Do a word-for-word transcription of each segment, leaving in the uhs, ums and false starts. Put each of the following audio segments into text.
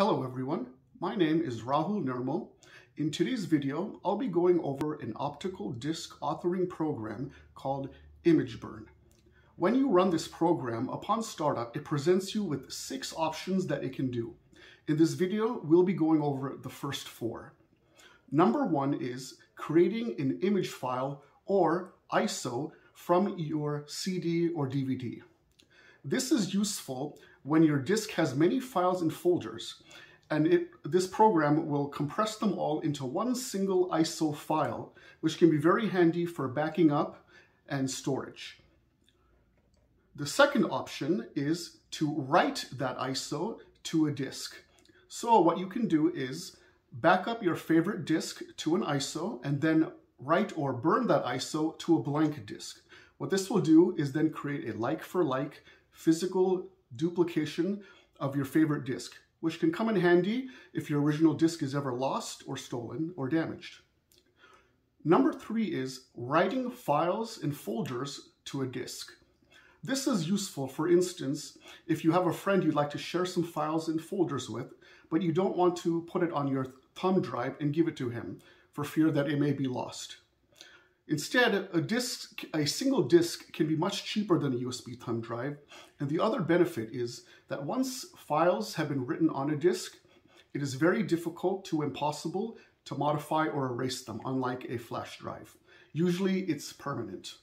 Hello everyone, my name is Rahul Nirmal. In today's video, I'll be going over an optical disc authoring program called ImgBurn. When you run this program, upon startup, it presents you with six options that it can do. In this video, we'll be going over the first four. Number one is creating an image file or I S O from your C D or D V D. This is useful when your disk has many files and folders, and it, this program will compress them all into one single I S O file, which can be very handy for backing up and storage. The second option is to write that I S O to a disk. So what you can do is back up your favorite disk to an I S O and then write or burn that I S O to a blank disk. What this will do is then create a like-for-like physical duplication of your favorite disk, which can come in handy if your original disk is ever lost or stolen or damaged. Number three is writing files and folders to a disk. This is useful, for instance, if you have a friend you'd like to share some files and folders with, but you don't want to put it on your thumb drive and give it to him for fear that it may be lost. Instead, a disk, a single disk can be much cheaper than a U S B thumb drive, and the other benefit is that once files have been written on a disk, it is very difficult to impossible to modify or erase them, unlike a flash drive. Usually it's permanent.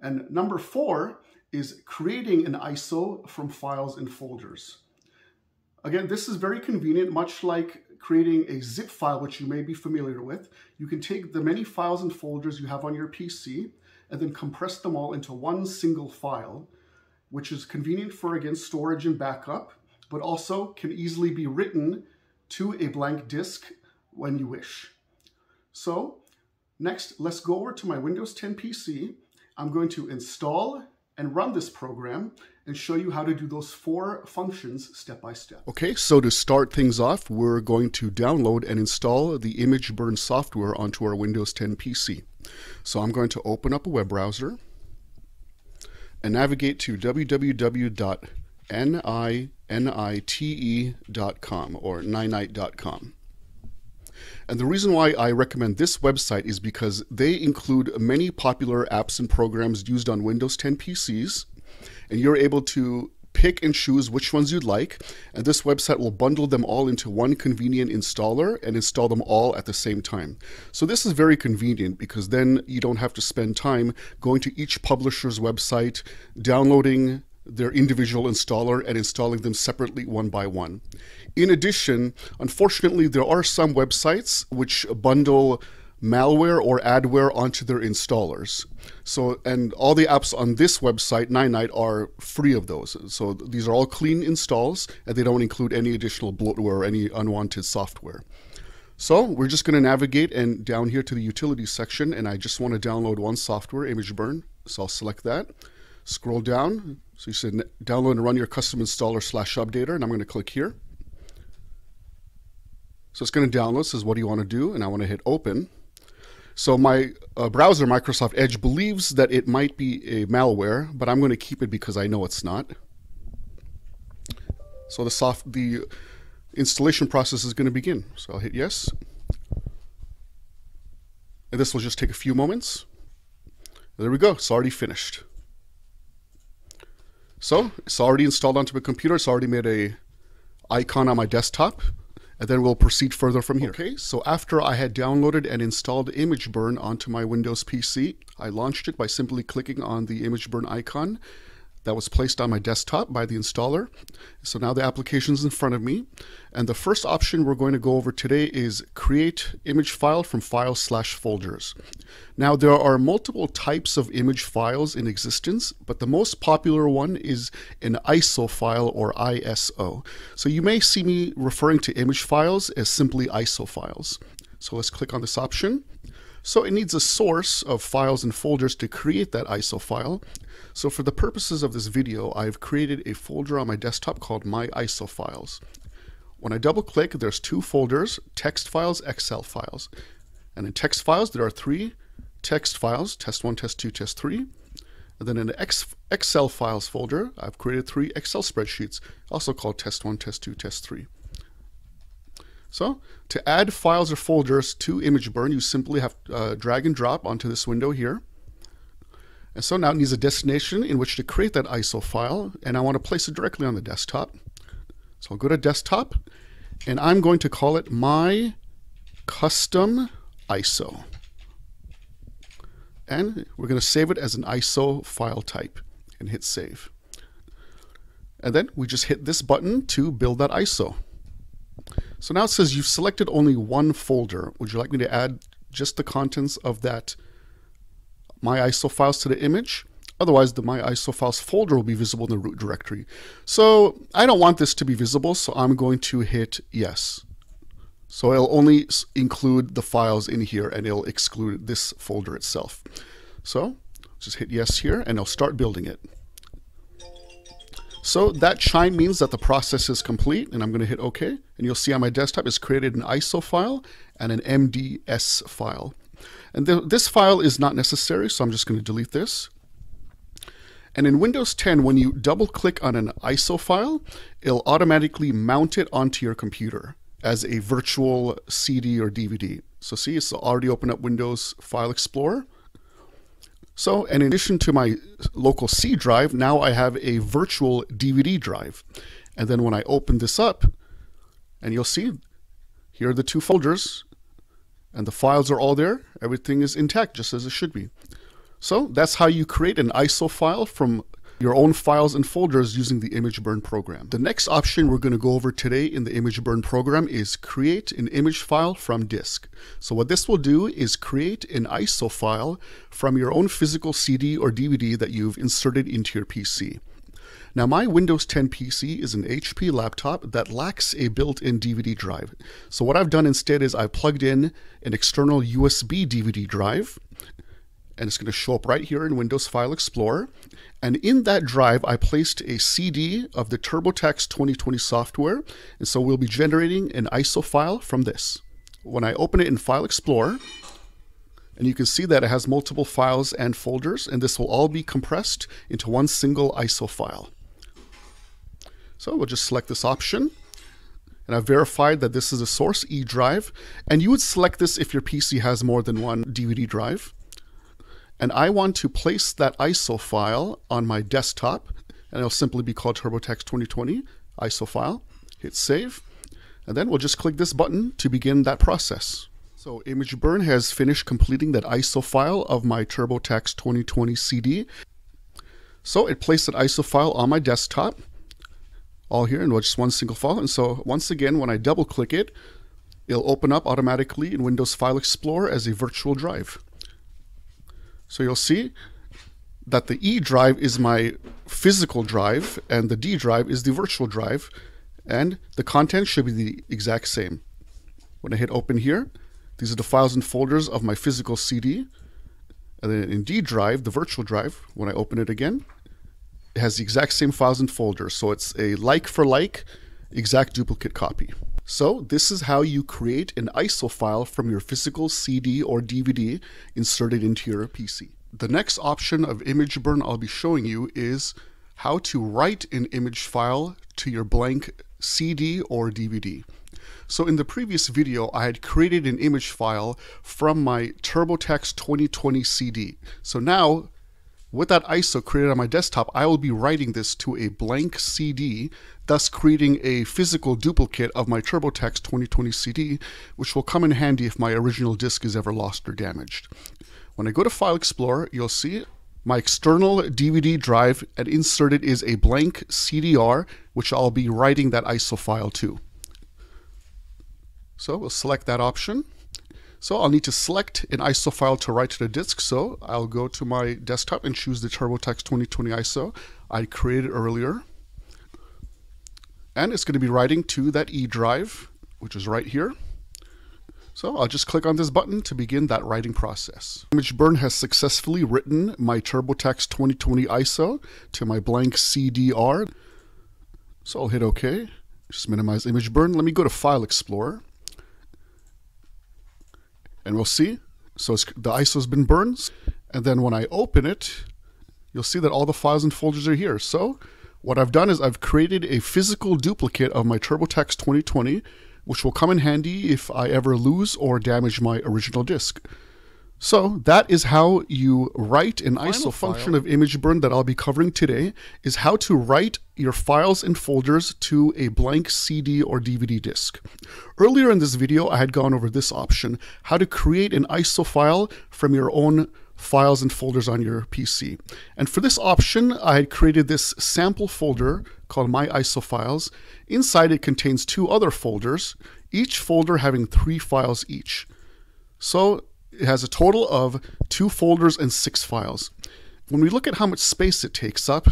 And number four is creating an I S O from files and folders. Again, this is very convenient, much like creating a zip file, which you may be familiar with. You can take the many files and folders you have on your P C and then compress them all into one single file, which is convenient for, again, storage and backup, but also can easily be written to a blank disk when you wish. So next, let's go over to my Windows ten P C. I'm going to install and run this program and show you how to do those four functions step by step. Okay, so to start things off, we're going to download and install the ImgBurn software onto our Windows ten P C. So I'm going to open up a web browser and navigate to w w w dot ninite dot com or ninite dot com. And the reason why I recommend this website is because they include many popular apps and programs used on Windows ten P Cs, and you're able to pick and choose which ones you'd like, and this website will bundle them all into one convenient installer and install them all at the same time. So this is very convenient because then you don't have to spend time going to each publisher's website, downloading their individual installer and installing them separately one by one. In addition, unfortunately, there are some websites which bundle malware or adware onto their installers. So, and all the apps on this website, Ninite, are free of those. So these are all clean installs and they don't include any additional bloatware or any unwanted software. So we're just going to navigate and down here to the utilities section, and I just want to download one software, ImgBurn. So I'll select that. Scroll down, so you said download and run your custom installer slash updater, and I'm going to click here. So it's going to download, says what do you want to do, and I want to hit open. So my uh, browser, Microsoft Edge, believes that it might be a malware, but I'm going to keep it because I know it's not. So the, soft, the installation process is going to begin. So I'll hit yes. And this will just take a few moments. There we go, it's already finished. So it's already installed onto my computer. It's already made a icon on my desktop, and then we'll proceed further from here. Okay, so after I had downloaded and installed ImgBurn onto my Windows P C, I launched it by simply clicking on the ImgBurn icon that was placed on my desktop by the installer. So now the application's in front of me, and the first option we're going to go over today is create image file from files slash folders. Now there are multiple types of image files in existence, but the most popular one is an I S O file or I S O. So you may see me referring to image files as simply I S O files. So let's click on this option. So it needs a source of files and folders to create that I S O file. So for the purposes of this video, I've created a folder on my desktop called My I S O Files. When I double click, there's two folders, text files, Excel files. And in text files, there are three text files, test one, test two, test three. And then in the X Excel files folder, I've created three Excel spreadsheets, also called test one, test two, test three. So to add files or folders to ImgBurn, you simply have to uh, drag and drop onto this window here. And so now it needs a destination in which to create that I S O file, and I want to place it directly on the desktop. So I'll go to desktop, and I'm going to call it my custom I S O. And we're going to save it as an I S O file type and hit save. And then we just hit this button to build that I S O. So now it says you've selected only one folder. Would you like me to add just the contents of that My I S O files to the image? Otherwise, the My I S O files folder will be visible in the root directory. So I don't want this to be visible, so I'm going to hit yes. So it'll only include the files in here, and it'll exclude this folder itself. So just hit yes here, and it'll start building it. So that chime means that the process is complete, and I'm going to hit OK. And you'll see on my desktop it's created an I S O file and an M D S file. And th this file is not necessary, so I'm just going to delete this. And in Windows ten, when you double-click on an I S O file, it'll automatically mount it onto your computer as a virtual C D or D V D. So see, it's already opened up Windows File Explorer. So, in addition to my local C drive, now I have a virtual D V D drive. And then when I open this up, and you'll see, here are the two folders, and the files are all there. Everything is intact, just as it should be. So, that's how you create an I S O file from your own files and folders using the ImgBurn program. The next option we're going to go over today in the ImgBurn program is create an image file from disk. So what this will do is create an I S O file from your own physical C D or D V D that you've inserted into your P C. Now my Windows ten P C is an H P laptop that lacks a built-in D V D drive. So what I've done instead is I've plugged in an external U S B D V D drive, and it's going to show up right here in Windows File Explorer. And in that drive, I placed a C D of the TurboTax twenty twenty software. And so we'll be generating an I S O file from this. When I open it in File Explorer, and you can see that it has multiple files and folders, and this will all be compressed into one single I S O file. So we'll just select this option. And I've verified that this is a source E drive. And you would select this if your P C has more than one D V D drive. And I want to place that I S O file on my desktop, and it'll simply be called TurboTax twenty twenty I S O file. Hit save, and then we'll just click this button to begin that process. So ImgBurn has finished completing that I S O file of my TurboTax twenty twenty C D. So it placed that I S O file on my desktop, all here in just one single file. And so once again, when I double click it, it'll open up automatically in Windows File Explorer as a virtual drive. So you'll see that the E drive is my physical drive, and the D drive is the virtual drive, and the content should be the exact same. When I hit open here, these are the files and folders of my physical C D, and then in D drive, the virtual drive, when I open it again, it has the exact same files and folders, so it's a like-for-like exact duplicate copy. So this is how you create an I S O file from your physical C D or D V D inserted into your P C. The next option of ImgBurn I'll be showing you is how to write an image file to your blank C D or D V D. So in the previous video, I had created an image file from my TurboTax twenty twenty C D. So now, with that I S O created on my desktop, I will be writing this to a blank C D, thus creating a physical duplicate of my TurboTax twenty twenty C D, which will come in handy if my original disk is ever lost or damaged. When I go to File Explorer, you'll see my external D V D drive, and inserted is a blank C D R, which I'll be writing that I S O file to. So we'll select that option. So I'll need to select an I S O file to write to the disk, so I'll go to my desktop and choose the TurboTax twenty twenty I S O I created earlier. And it's going to be writing to that E drive, which is right here. So I'll just click on this button to begin that writing process. ImgBurn has successfully written my TurboTax twenty twenty I S O to my blank C D R. So I'll hit OK. Just minimize ImgBurn. Let me go to File Explorer. And we'll see, so it's, the I S O has been burned. And then when I open it, you'll see that all the files and folders are here. So what I've done is I've created a physical duplicate of my TurboTax twenty twenty, which will come in handy if I ever lose or damage my original disk. So that is how you write an I S O function of ImgBurn that I'll be covering today, is how to write your files and folders to a blank C D or D V D disk. Earlier in this video, I had gone over this option, how to create an I S O file from your own files and folders on your P C. And for this option, I had created this sample folder called My I S O Files. Inside it contains two other folders, each folder having three files each. So it has a total of two folders and six files. When we look at how much space it takes up,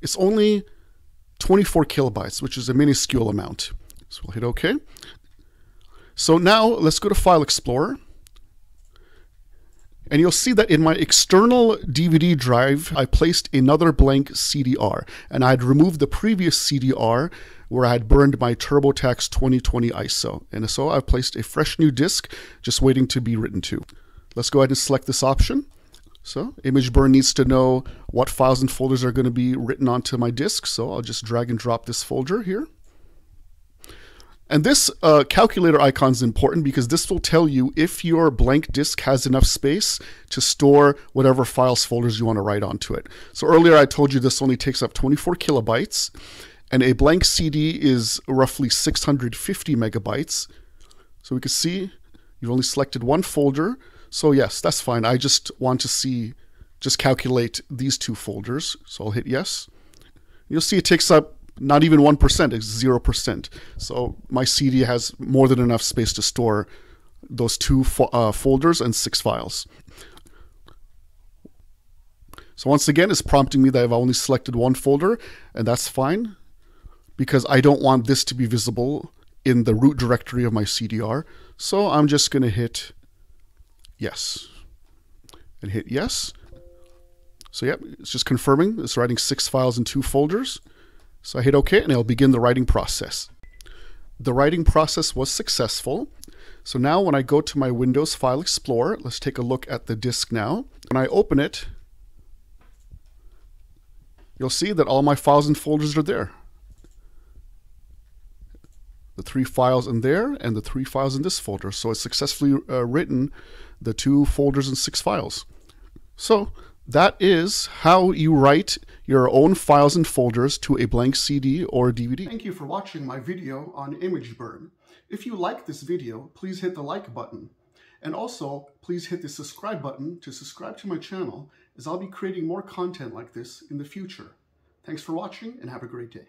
it's only twenty-four kilobytes, which is a minuscule amount. So we'll hit OK. So now let's go to File Explorer. And you'll see that in my external D V D drive, I placed another blank C D R. And I had removed the previous C D R where I had burned my TurboTax twenty twenty I S O. And so I've placed a fresh new disk just waiting to be written to. Let's go ahead and select this option. So ImgBurn needs to know what files and folders are going to be written onto my disk. So I'll just drag and drop this folder here. And this uh, calculator icon is important because this will tell you if your blank disk has enough space to store whatever files, folders you want to write onto it. So earlier I told you this only takes up twenty-four kilobytes, and a blank C D is roughly six hundred fifty megabytes. So we can see you've only selected one folder. So yes, that's fine. I just want to see, just calculate these two folders. So I'll hit yes. You'll see it takes up not even one percent, it's zero percent. So my C D has more than enough space to store those two fo uh, folders and six files. So once again, it's prompting me that I've only selected one folder, and that's fine because I don't want this to be visible in the root directory of my C D R. So I'm just gonna hit yes and hit yes. So yep, it's just confirming it's writing six files and two folders. So I hit OK, and it'll begin the writing process. The writing process was successful. So now when I go to my Windows File Explorer, let's take a look at the disk now. When I open it, you'll see that all my files and folders are there. The three files in there and the three files in this folder. So it's successfully uh, written the two folders and six files. So that is how you write your own files and folders to a blank C D or D V D. Thank you for watching my video on ImgBurn. If you like this video, please hit the like button. And also, please hit the subscribe button to subscribe to my channel, as I'll be creating more content like this in the future. Thanks for watching and have a great day.